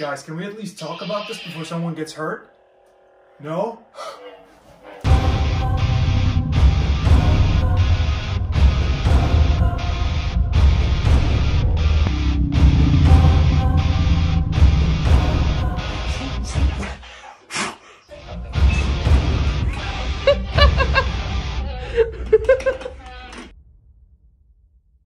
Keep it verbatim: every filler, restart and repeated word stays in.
Guys, can we at least talk about this before someone gets hurt? No?